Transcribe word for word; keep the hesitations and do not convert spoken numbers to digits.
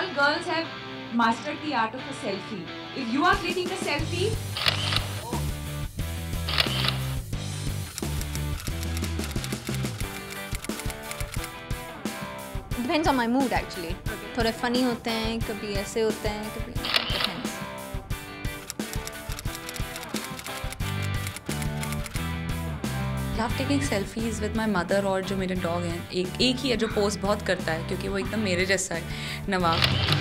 all girls have mastered the art of a selfie. If you are clicking a selfie, oh. Depends on my mood actually. Okay. थोड़े funny होते हैं, कभी ऐसे होते हैं, कभी depends. I love taking selfies with my mother और जो मेरे dog हैं, एक एक ही है जो pose बहुत करता है क्योंकि वो एकदम मेरे जैसा है, नवाब.